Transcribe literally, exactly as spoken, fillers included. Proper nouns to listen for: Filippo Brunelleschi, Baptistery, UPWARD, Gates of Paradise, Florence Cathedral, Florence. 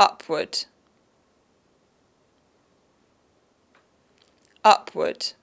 upward, upward.